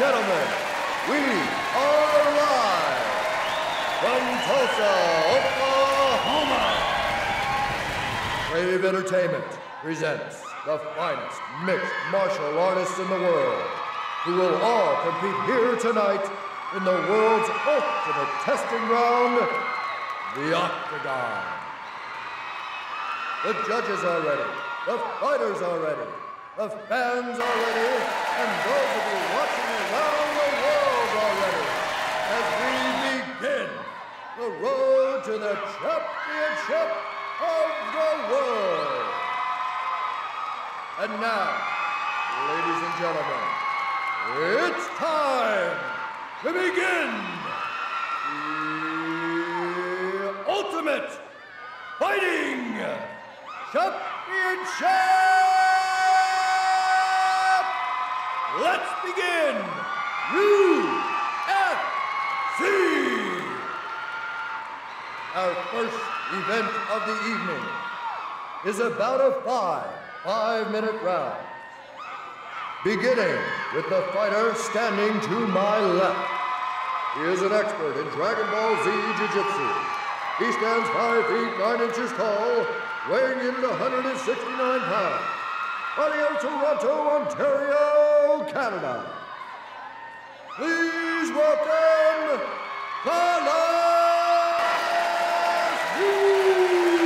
gentlemen, we are live from Tulsa, Oklahoma. Brave Entertainment presents the finest mixed martial artists in the world, who will all compete here tonight in the world's ultimate testing round, the Octagon. The judges are ready, the fighters are ready, the fans are ready, and those of you watching around the world are ready, as we begin the road to the championship of the world. And now, ladies and gentlemen, it's time to begin the Ultimate Fighting Championship! Let's begin! UFC! Our first event of the evening is about a five-minute round, beginning with the fighter standing to my left. He is an expert in Dragon Ball Z Jiu-Jitsu. He stands 5 feet 9 inches tall, weighing in 169 pounds. Audio Toronto, Ontario, Canada. Please welcome Carlos Newton.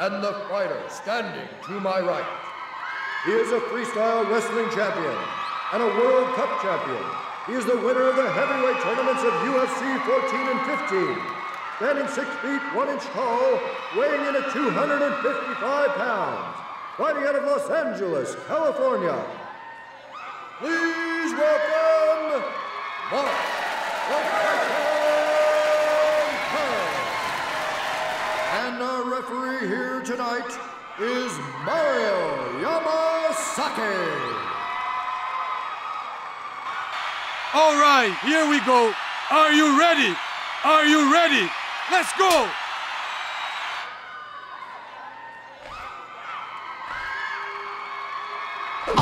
And the fighter standing to my right. He is a freestyle wrestling champion and a World Cup champion. He is the winner of the heavyweight tournaments of UFC 14 and 15. Standing 6 feet 1 inch tall, weighing in at 255 pounds. Fighting out of Los Angeles, California, please welcome Mark Kerr. And our referee here tonight is Mario Yamasaki. All right, here we go. Are you ready? Are you ready? Let's go.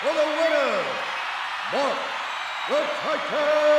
For the winner, Mark the Titan!